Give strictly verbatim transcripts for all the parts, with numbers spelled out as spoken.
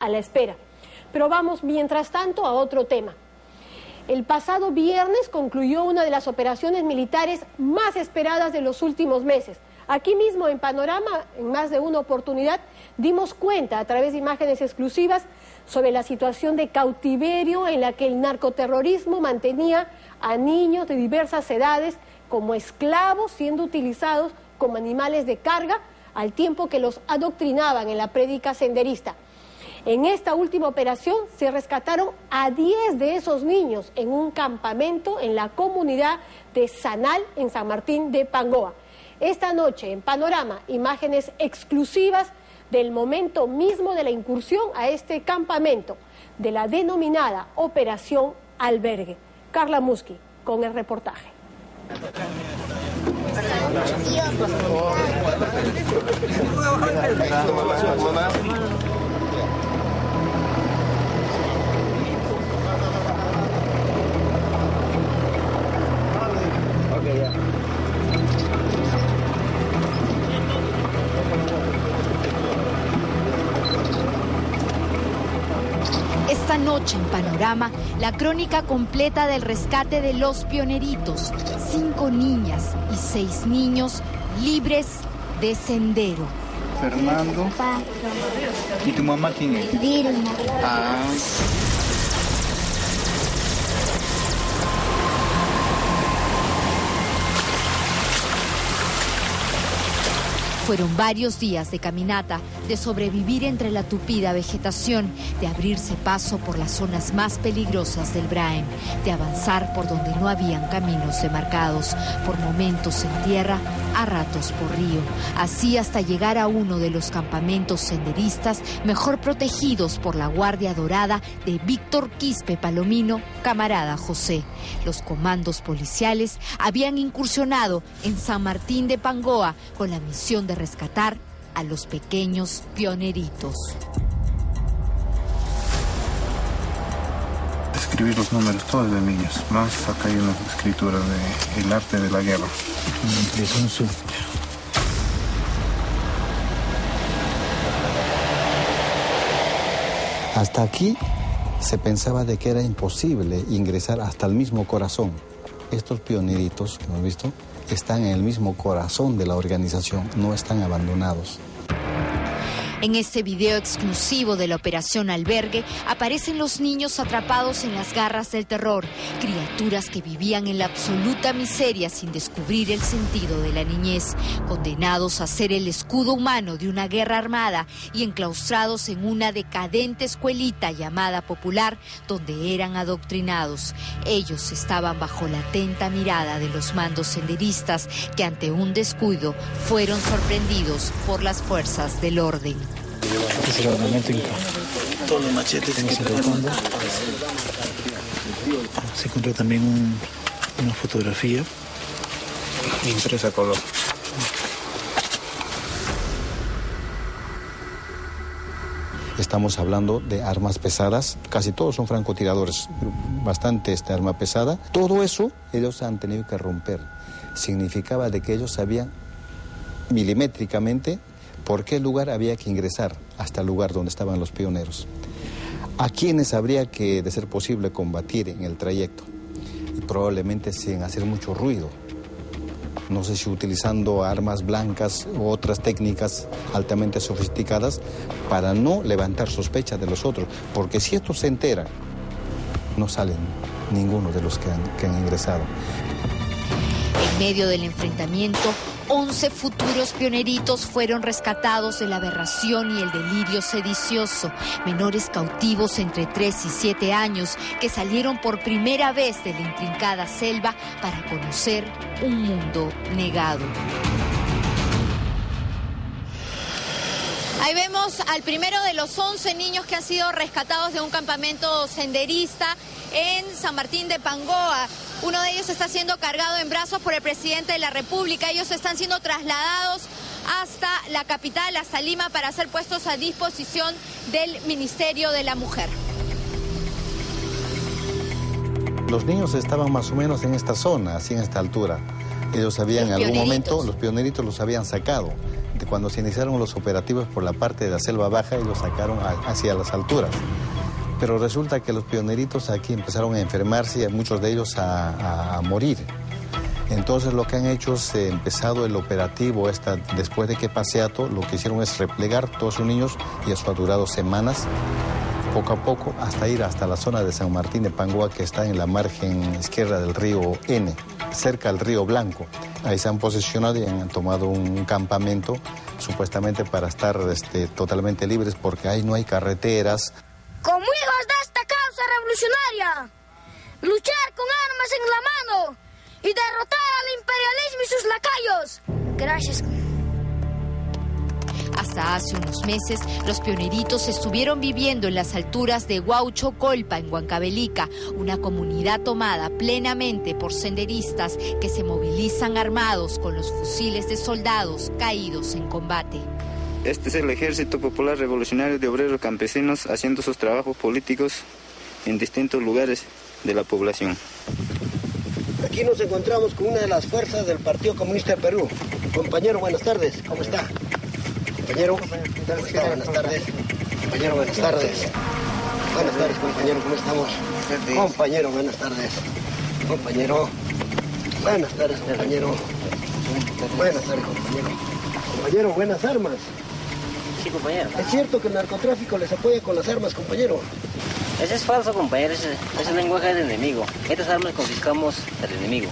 a la espera. Pero vamos, mientras tanto, a otro tema. El pasado viernes concluyó una de las operaciones militares más esperadas de los últimos meses. Aquí mismo en Panorama, en más de una oportunidad, dimos cuenta a través de imágenes exclusivas sobre la situación de cautiverio en la que el narcoterrorismo mantenía a niños de diversas edades como esclavos, siendo utilizados como animales de carga, al tiempo que los adoctrinaban en la prédica senderista. En esta última operación se rescataron a diez de esos niños en un campamento en la comunidad de Sanal, en San Martín de Pangoa. Esta noche, en Panorama, imágenes exclusivas del momento mismo de la incursión a este campamento, de la denominada Operación Albergue. Carla Musqui, con el reportaje. Esta noche en Panorama, la crónica completa del rescate de los pioneritos, cinco niñas y seis niños libres de Sendero. Fernando. ¿Y tu mamá quién es? Vilma. Ah. Fueron varios días de caminata, de sobrevivir entre la tupida vegetación, de abrirse paso por las zonas más peligrosas del Braem, de avanzar por donde no habían caminos demarcados, por momentos en tierra, a ratos por río, así hasta llegar a uno de los campamentos senderistas mejor protegidos por la Guardia Dorada de Víctor Quispe Palomino, camarada José. Los comandos policiales habían incursionado en San Martín de Pangoa con la misión de rescatar a los pequeños pioneritos. Escribir los números todos de niños, más acá hay una escritura de El arte de la guerra. Hasta aquí se pensaba de que era imposible ingresar hasta el mismo corazón. Estos pioneritos que hemos visto están en el mismo corazón de la organización, no están abandonados. En este video exclusivo de la Operación Albergue aparecen los niños atrapados en las garras del terror, criaturas que vivían en la absoluta miseria sin descubrir el sentido de la niñez, condenados a ser el escudo humano de una guerra armada y enclaustrados en una decadente escuelita llamada Popular, donde eran adoctrinados. Ellos estaban bajo la atenta mirada de los mandos senderistas que ante un descuido fueron sorprendidos por las fuerzas del orden. Este es el ornamento inca. Todos los machetes que se encuentran. Se encuentra también un, una fotografía impresa a color. Estamos hablando de armas pesadas, casi todos son francotiradores, bastante esta arma pesada. Todo eso ellos han tenido que romper. Significaba de que ellos sabían milimétricamente por qué lugar había que ingresar hasta el lugar donde estaban los pioneros, a quienes habría que, de ser posible, combatir en el trayecto, y probablemente sin hacer mucho ruido. No sé si utilizando armas blancas u otras técnicas altamente sofisticadas para no levantar sospechas de los otros, porque si estos se enteran, no salen ninguno de los que han, que han ingresado. En medio del enfrentamiento, once futuros pioneritos fueron rescatados de la aberración y el delirio sedicioso, menores cautivos entre tres y siete años que salieron por primera vez de la intrincada selva para conocer un mundo negado. Ahí vemos al primero de los once niños que han sido rescatados de un campamento senderista en San Martín de Pangoa. Uno de ellos está siendo cargado en brazos por el presidente de la República. Ellos están siendo trasladados hasta la capital, hasta Lima, para ser puestos a disposición del Ministerio de la Mujer. Los niños estaban más o menos en esta zona, así en esta altura. Ellos habían en algún momento, los pioneritos los habían sacado. cuando se iniciaron los operativos por la parte de la selva baja, ellos sacaron a, hacia las alturas. Pero resulta que los pioneritos aquí empezaron a enfermarse y muchos de ellos a, a, a morir. Entonces lo que han hecho es, eh, empezado el operativo esta, después de que Paseato, lo que hicieron es replegar todos sus niños y eso ha durado semanas, poco a poco, hasta ir hasta la zona de San Martín de Pangoa, que está en la margen izquierda del río N, cerca del río Blanco. Ahí se han posicionado y han tomado un campamento, supuestamente para estar este, totalmente libres, porque ahí no hay carreteras. Como hijos de esta causa revolucionaria, luchar con armas en la mano y derrotar al imperialismo y sus lacayos. Gracias. Hasta hace unos meses, los pioneritos estuvieron viviendo en las alturas de Huauchocolpa, en Huancavelica, una comunidad tomada plenamente por senderistas que se movilizan armados con los fusiles de soldados caídos en combate. Este es el Ejército Popular Revolucionario de Obreros Campesinos haciendo sus trabajos políticos en distintos lugares de la población. Aquí nos encontramos con una de las fuerzas del Partido Comunista de Perú. Compañero, buenas tardes, ¿cómo está? Compañero, ¿cómo está? Buenas tardes. Compañero, buenas tardes. Buenas tardes, compañero, ¿cómo estamos? Compañero, buenas tardes. Compañero, buenas tardes, compañero. Buenas tardes, compañero. Compañero, buenas armas. Sí, compañero. ¿Es cierto que el narcotráfico les apoya con las armas, compañero? Ese es falso, compañero, ese es el lenguaje del enemigo. Estas armas confiscamos del enemigo.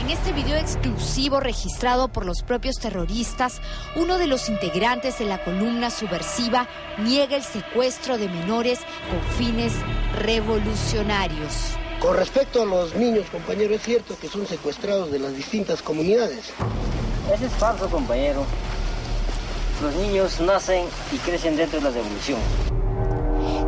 En este video exclusivo registrado por los propios terroristas, uno de los integrantes de la columna subversiva niega el secuestro de menores con fines revolucionarios. Con respecto a los niños, compañero, es cierto que son secuestrados de las distintas comunidades. Ese es falso, compañero. Los niños nacen y crecen dentro de la revolución.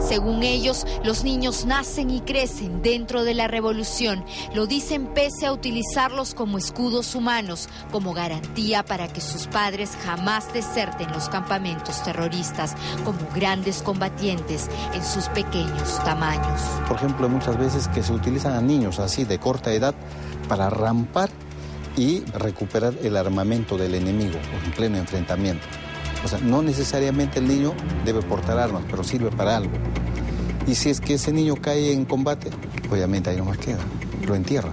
Según ellos, los niños nacen y crecen dentro de la revolución. Lo dicen pese a utilizarlos como escudos humanos, como garantía para que sus padres jamás deserten los campamentos terroristas, como grandes combatientes en sus pequeños tamaños. Por ejemplo, muchas veces que se utilizan a niños así de corta edad para rampar y recuperar el armamento del enemigo en pleno enfrentamiento. O sea, no necesariamente el niño debe portar armas, pero sirve para algo. Y si es que ese niño cae en combate, obviamente ahí no más queda, lo entierra.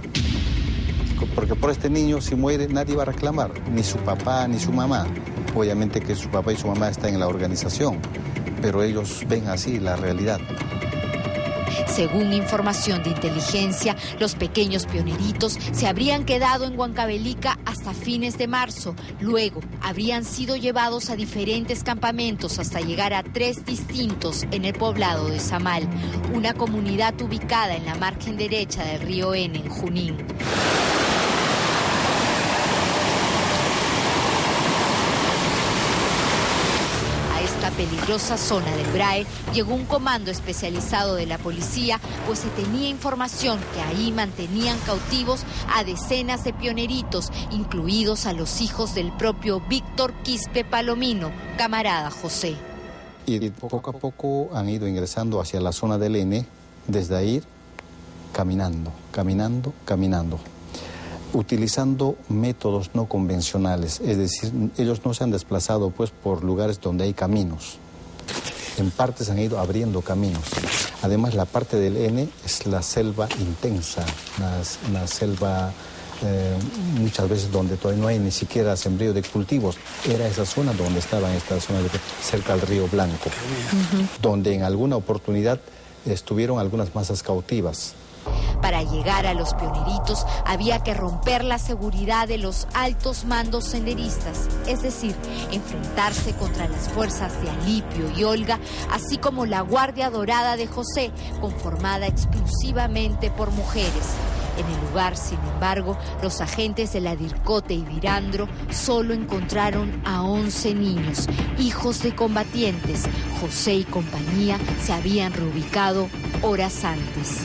Porque por este niño, si muere, nadie va a reclamar, ni su papá, ni su mamá. Obviamente que su papá y su mamá están en la organización, pero ellos ven así la realidad. Según información de inteligencia, los pequeños pioneritos se habrían quedado en Huancavelica hasta fines de marzo. Luego, habrían sido llevados a diferentes campamentos hasta llegar a tres distintos en el poblado de Samal, una comunidad ubicada en la margen derecha del río N, en Junín. Peligrosa zona del VRAE llegó un comando especializado de la policía, pues se tenía información que ahí mantenían cautivos a decenas de pioneritos, incluidos a los hijos del propio Víctor Quispe Palomino, camarada José. Y poco a poco han ido ingresando hacia la zona del N, desde ahí caminando, caminando, caminando, utilizando métodos no convencionales, es decir, ellos no se han desplazado pues por lugares donde hay caminos. En partes han ido abriendo caminos. Además, la parte del N es la selva intensa, una, una selva eh, muchas veces donde todavía no hay ni siquiera sembrío de cultivos. Era esa zona donde estaban, esta zona de, cerca al río Blanco, uh-huh. Donde en alguna oportunidad estuvieron algunas masas cautivas. Para llegar a los pioneritos había que romper la seguridad de los altos mandos senderistas, es decir, enfrentarse contra las fuerzas de Alipio y Olga, así como la Guardia Dorada de José, conformada exclusivamente por mujeres. En el lugar, sin embargo, los agentes de la Dircote y Virandro solo encontraron a once niños, hijos de combatientes. José y compañía se habían reubicado horas antes.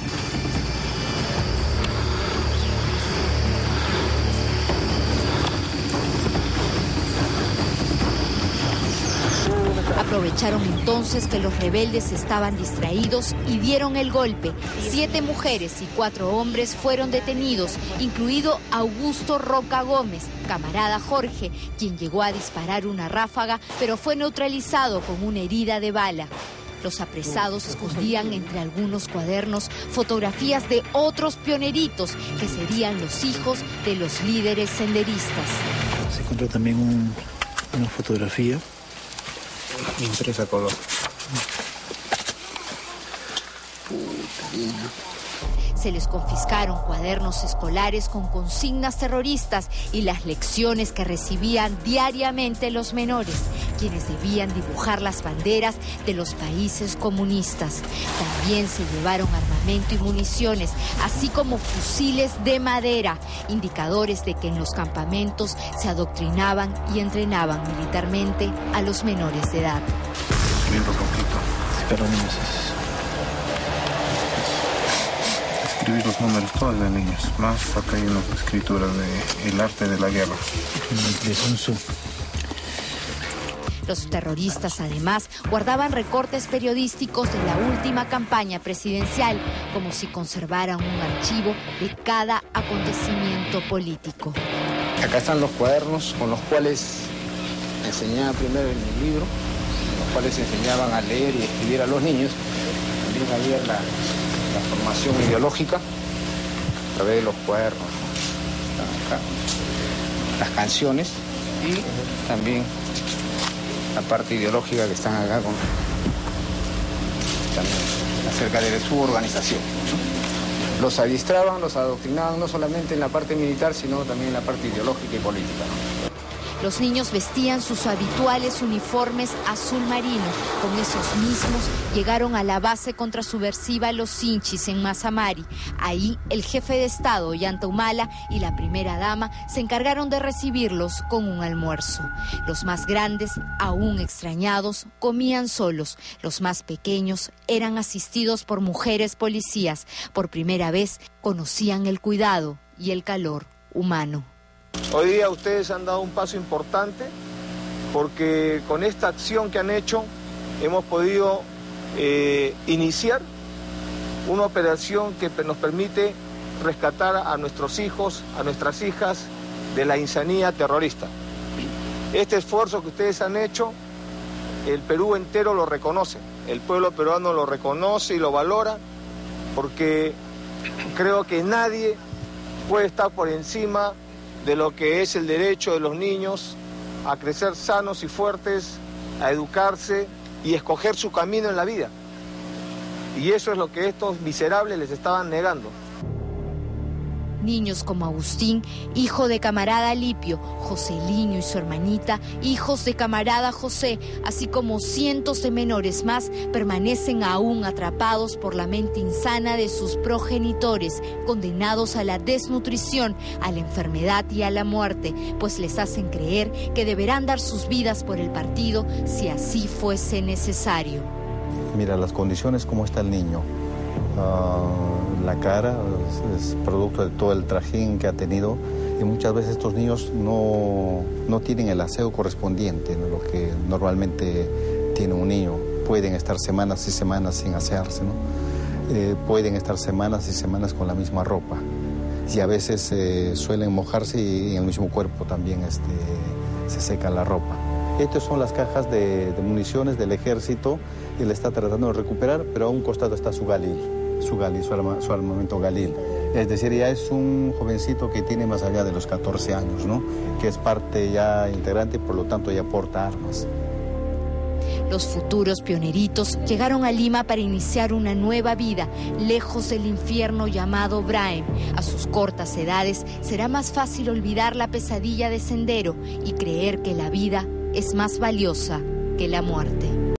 A Aprovecharon entonces que los rebeldes estaban distraídos y dieron el golpe. Siete mujeres y cuatro hombres fueron detenidos, incluido Augusto Roca Gómez, camarada Jorge, quien llegó a disparar una ráfaga, pero fue neutralizado con una herida de bala. Los apresados escondían entre algunos cuadernos fotografías de otros pioneritos que serían los hijos de los líderes senderistas. Se encontró también un, una fotografía impresa a color. Se les confiscaron cuadernos escolares con consignas terroristas y las lecciones que recibían diariamente los menores, quienes debían dibujar las banderas de los países comunistas. También se llevaron armamento y municiones, así como fusiles de madera, indicadores de que en los campamentos se adoctrinaban y entrenaban militarmente a los menores de edad. Escribiendo conflicto, esperónimos, escribir los números, todas las líneas, más acá hay unas escrituras de el arte de la guerra. Los terroristas además guardaban recortes periodísticos de la última campaña presidencial, como si conservaran un archivo de cada acontecimiento político. Acá están los cuadernos con los cuales enseñaba primero en el libro, los cuales enseñaban a leer y escribir a los niños. También había la, la formación ideológica a través de los cuadernos, acá, las canciones y también la parte ideológica que están acá con, también, acerca de su organización. Los adiestraban, los adoctrinaban, no solamente en la parte militar, sino también en la parte ideológica y política. Los niños vestían sus habituales uniformes azul marino. Con esos mismos llegaron a la base contrasubversiva Los Inchis en Masamari. Ahí el jefe de Estado, Yanta Humala, y la primera dama se encargaron de recibirlos con un almuerzo. Los más grandes, aún extrañados, comían solos. Los más pequeños eran asistidos por mujeres policías. Por primera vez conocían el cuidado y el calor humano. Hoy día ustedes han dado un paso importante porque con esta acción que han hecho hemos podido eh, iniciar una operación que nos permite rescatar a nuestros hijos, a nuestras hijas de la insanía terrorista. Este esfuerzo que ustedes han hecho, el Perú entero lo reconoce, el pueblo peruano lo reconoce y lo valora porque creo que nadie puede estar por encima de lo que es el derecho de los niños a crecer sanos y fuertes, a educarse y escoger su camino en la vida. Y eso es lo que estos miserables les estaban negando. Niños como Agustín, hijo de camarada Alipio, Joseliño y su hermanita, hijos de camarada José, así como cientos de menores más, permanecen aún atrapados por la mente insana de sus progenitores, condenados a la desnutrición, a la enfermedad y a la muerte, pues les hacen creer que deberán dar sus vidas por el partido si así fuese necesario. Mira, las condiciones como está el niño. Uh, la cara es, es producto de todo el trajín que ha tenido y muchas veces estos niños no, no tienen el aseo correspondiente, ¿no? Lo que normalmente tiene un niño. Pueden estar semanas y semanas sin asearse, ¿no? Eh, pueden estar semanas y semanas con la misma ropa y a veces eh, suelen mojarse y en el mismo cuerpo también este, se seca la ropa. Estas son las cajas de, de municiones del ejército y le está tratando de recuperar, pero a un costado está su Galil, su Galil, su, arma, su armamento Galil. Es decir, ya es un jovencito que tiene más allá de los catorce años, ¿no? Que es parte ya integrante y por lo tanto ya porta armas. Los futuros pioneritos llegaron a Lima para iniciar una nueva vida, lejos del infierno llamado Braem. A sus cortas edades será más fácil olvidar la pesadilla de Sendero y creer que la vida es más valiosa que la muerte.